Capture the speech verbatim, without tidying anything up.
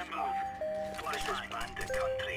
Let's move. This is bandit country.